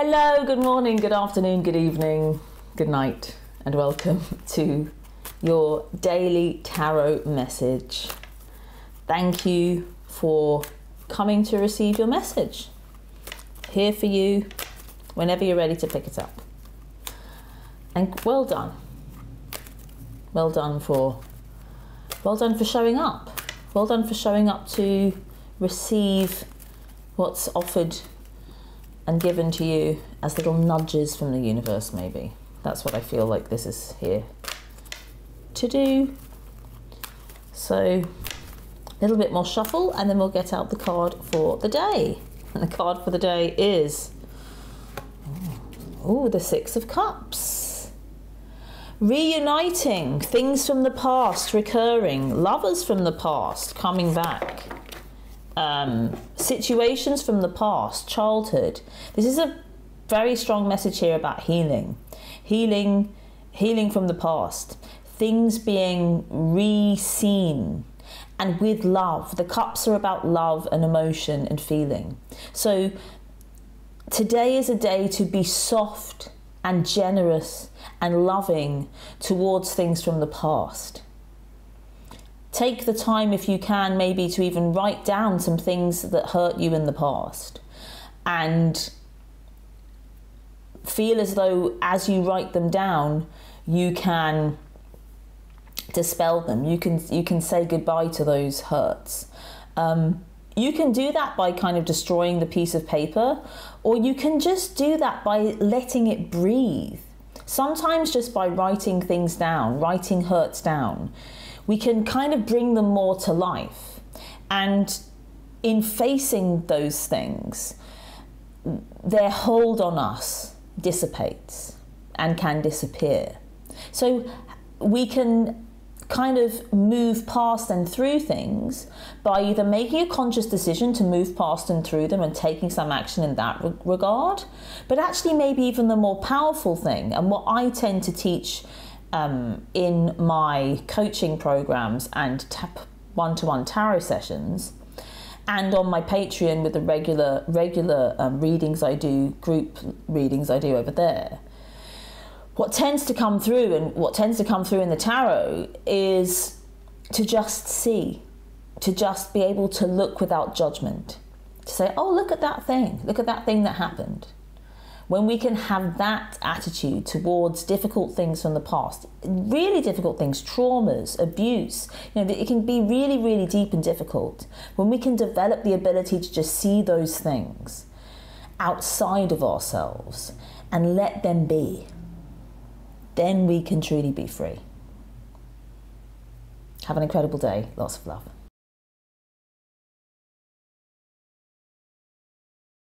Hello, good morning, good afternoon, good evening, good night, and welcome to your daily tarot message. Thank you for coming to receive your message. Here for you whenever you're ready to pick it up. And well done. Well done for showing up. Well done for showing up to receive what's offered and given to you as little nudges from the universe, maybe. That's what I feel like this is here to do. So a little bit more shuffle and then we'll get out the card for the day. And the card for the day is, oh, the Six of Cups. Reuniting, things from the past recurring, lovers from the past coming back, situations from the past, childhood. This is a very strong message here about healing. Healing from the past, things being re-seen. And with love, the cups are about love and emotion and feeling. So today is a day to be soft and generous and loving towards things from the past. Take the time, if you can, maybe to even write down some things that hurt you in the past, and feel as though as you write them down, you can dispel them. You can say goodbye to those hurts. You can do that by kind of destroying the piece of paper, or you can just do that by letting it breathe. Sometimes just by writing things down, writing hurts down, we can kind of bring them more to life. And in facing those things, their hold on us dissipates and can disappear. So we can kind of move past and through things by either making a conscious decision to move past and through them and taking some action in that regard, but actually maybe even the more powerful thing, and what I tend to teach in my coaching programs and one-to-one tarot sessions, and on my Patreon with the regular readings I do, group readings I do over there. What tends to come through, and what tends to come through in the tarot, is to just see, to just be able to look without judgment, to say, oh, look at that thing that happened. When we can have that attitude towards difficult things from the past, really difficult things, traumas, abuse, you know, it can be really, really deep and difficult. When we can develop the ability to just see those things outside of ourselves and let them be, then we can truly be free. Have an incredible day. Lots of love.